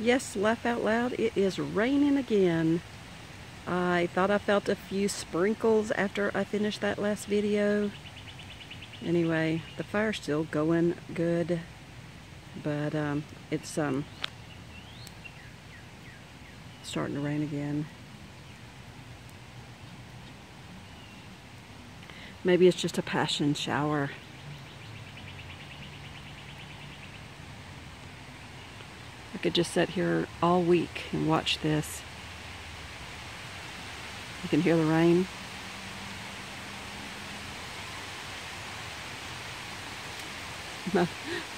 Yes, laugh out loud, it is raining again. I thought I felt a few sprinkles after I finished that last video. Anyway, the fire's still going good, but it's starting to rain again. Maybe it's just a passion shower. I could just sit here all week and watch this. You can hear the rain.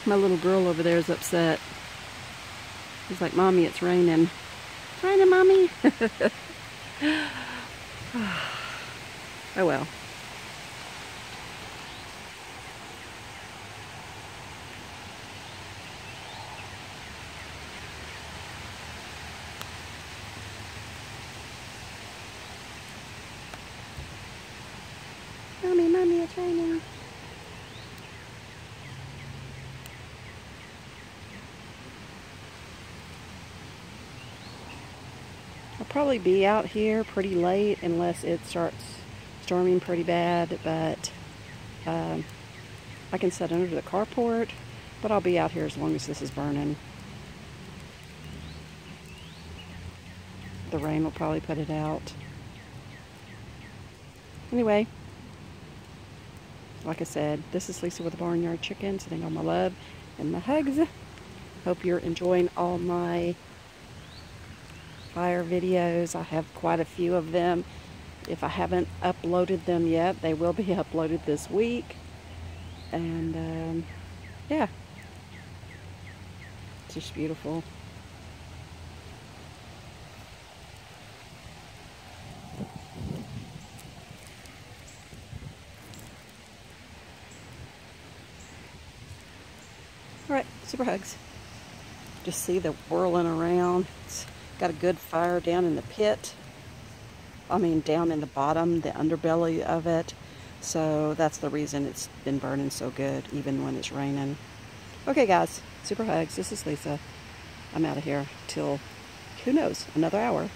My little girl over there is upset. She's like, Mommy, it's raining. It's raining, Mommy. Oh, well. Mommy, Mommy, it's raining. I'll probably be out here pretty late unless it starts storming pretty bad, but I can sit under the carport, but I'll be out here as long as this is burning. The rain will probably put it out. Anyway. Like I said, this is Lisa with the Barnyard Chicken, sending all my love and my hugs. Hope you're enjoying all my fire videos. I have quite a few of them. If I haven't uploaded them yet, they will be uploaded this week. And yeah, it's just beautiful. Alright, super hugs. Just see the whirling around. It's got a good fire down in the pit. I mean, down in the bottom, the underbelly of it. So that's the reason it's been burning so good, even when it's raining. Okay, guys, super hugs. This is Lisa. I'm out of here till, who knows, another hour.